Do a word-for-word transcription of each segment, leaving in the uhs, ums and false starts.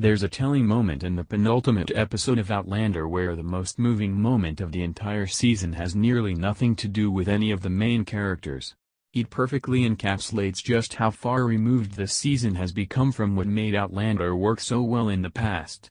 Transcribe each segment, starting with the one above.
There's a telling moment in the penultimate episode of Outlander where the most moving moment of the entire season has nearly nothing to do with any of the main characters. It perfectly encapsulates just how far removed this season has become from what made Outlander work so well in the past.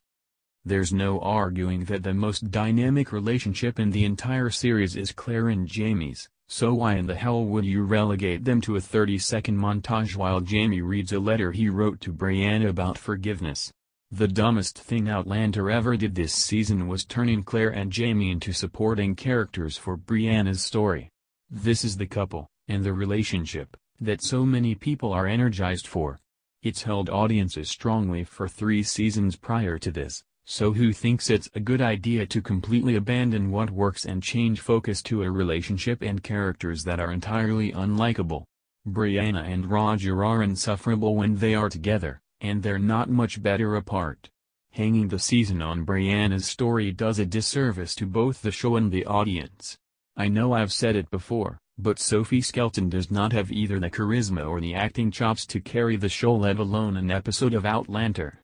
There's no arguing that the most dynamic relationship in the entire series is Claire and Jamie's, so why in the hell would you relegate them to a thirty-second montage while Jamie reads a letter he wrote to Brianna about forgiveness? The dumbest thing Outlander ever did this season was turning Claire and Jamie into supporting characters for Brianna's story. This is the couple, and the relationship, that so many people are energized for. It's held audiences strongly for three seasons prior to this, so who thinks it's a good idea to completely abandon what works and change focus to a relationship and characters that are entirely unlikable? Brianna and Roger are insufferable when they are together, and they're not much better apart. Hanging the season on Brianna's story does a disservice to both the show and the audience. I know I've said it before, but Sophie Skelton does not have either the charisma or the acting chops to carry the show, let alone an episode of Outlander.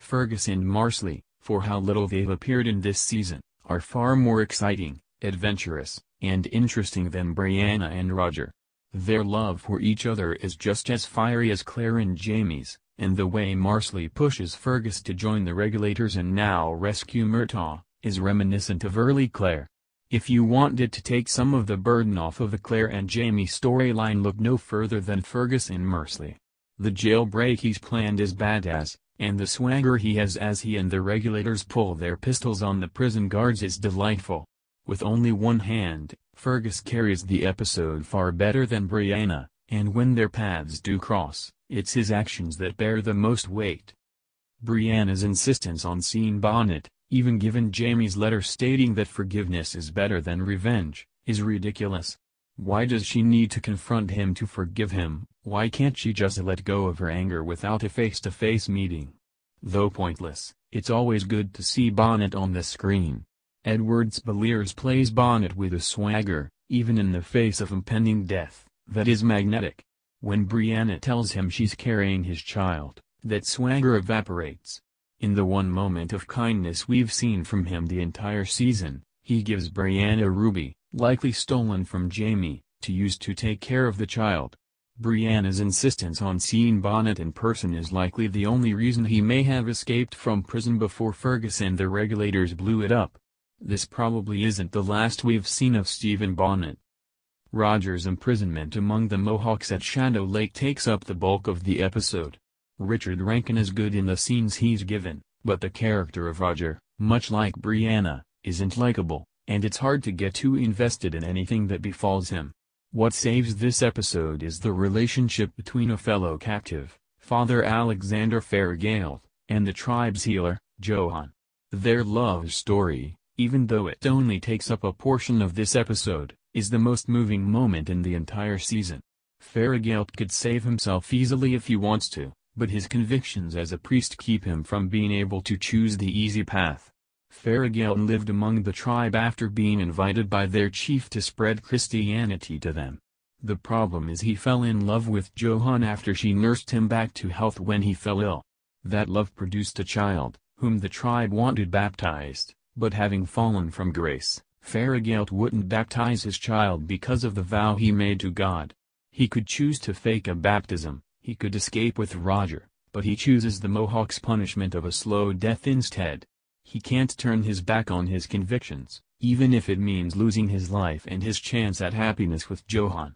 Fergus and Marsley, for how little they've appeared in this season, are far more exciting, adventurous, and interesting than Brianna and Roger. Their love for each other is just as fiery as Claire and Jamie's, and the way Marsley pushes Fergus to join the Regulators and now rescue Murtaugh is reminiscent of early Claire. If you wanted to take some of the burden off of the Claire and Jamie storyline, look no further than Fergus and Marsley. The jailbreak he's planned is badass, and the swagger he has as he and the Regulators pull their pistols on the prison guards is delightful. With only one hand, Fergus carries the episode far better than Brianna, and when their paths do cross, it's his actions that bear the most weight. Brianna's insistence on seeing Bonnet, even given Jamie's letter stating that forgiveness is better than revenge, is ridiculous. Why does she need to confront him to forgive him? Why can't she just let go of her anger without a face-to-face meeting? Though pointless, it's always good to see Bonnet on the screen. Edward Spalliers plays Bonnet with a swagger, even in the face of impending death, that is magnetic. When Brianna tells him she's carrying his child, that swagger evaporates. In the one moment of kindness we've seen from him the entire season, he gives Brianna a ruby, likely stolen from Jamie, to use to take care of the child. Brianna's insistence on seeing Bonnet in person is likely the only reason he may have escaped from prison before Fergus and the Regulators blew it up. This probably isn't the last we've seen of Stephen Bonnet. Roger's imprisonment among the Mohawks at Shadow Lake takes up the bulk of the episode. Richard Rankin is good in the scenes he's given, but the character of Roger, much like Brianna, isn't likable, and it's hard to get too invested in anything that befalls him. What saves this episode is the relationship between a fellow captive, Father Alexander Ferigault, and the tribe's healer, Johan. Their love story, even though it only takes up a portion of this episode, is the most moving moment in the entire season. Ferigault could save himself easily if he wants to, but his convictions as a priest keep him from being able to choose the easy path. Ferigault lived among the tribe after being invited by their chief to spread Christianity to them. The problem is he fell in love with Johan after she nursed him back to health when he fell ill. That love produced a child, whom the tribe wanted baptized, but having fallen from grace, Ferigault wouldn't baptize his child because of the vow he made to God. He could choose to fake a baptism. He could escape with Roger, but he chooses the Mohawks' punishment of a slow death instead. He can't turn his back on his convictions, even if it means losing his life and his chance at happiness with Johan.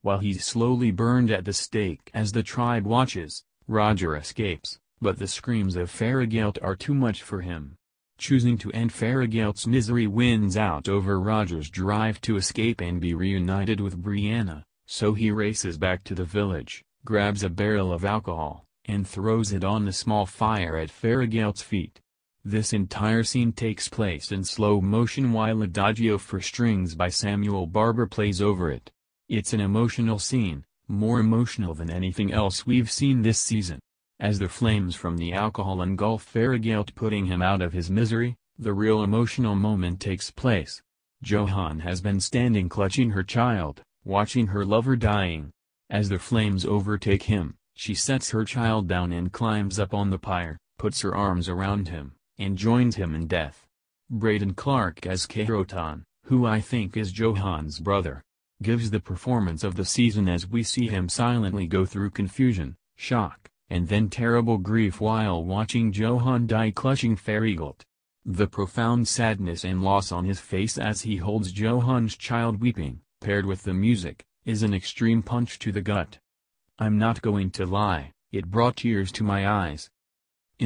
While he's slowly burned at the stake as the tribe watches, Roger escapes, but the screams of Ferigault are too much for him. Choosing to end Ferigault's misery wins out over Roger's drive to escape and be reunited with Brianna, so he races back to the village, grabs a barrel of alcohol, and throws it on a small fire at Ferigault's feet. This entire scene takes place in slow motion while Adagio for Strings by Samuel Barber plays over it. It's an emotional scene, more emotional than anything else we've seen this season. As the flames from the alcohol engulf Ferigault, putting him out of his misery, the real emotional moment takes place. Johan has been standing clutching her child, watching her lover dying. As the flames overtake him, she sets her child down and climbs up on the pyre, puts her arms around him, and joins him in death. Braden Clark as Kerotan, who I think is Johan's brother, gives the performance of the season as we see him silently go through confusion, shock, and then terrible grief while watching Johan die clutching Ferigault. The profound sadness and loss on his face as he holds Johan's child weeping, paired with the music, is an extreme punch to the gut. I'm not going to lie, it brought tears to my eyes.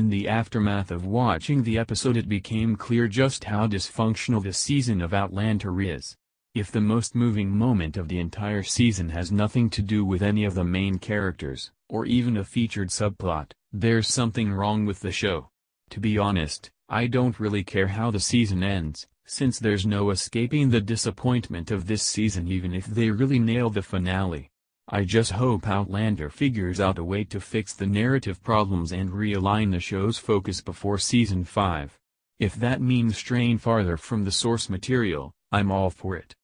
In the aftermath of watching the episode, it became clear just how dysfunctional this season of Outlander is. If the most moving moment of the entire season has nothing to do with any of the main characters, or even a featured subplot, there's something wrong with the show. To be honest, I don't really care how the season ends, since there's no escaping the disappointment of this season even if they really nail the finale. I just hope Outlander figures out a way to fix the narrative problems and realign the show's focus before season five. If that means straying farther from the source material, I'm all for it.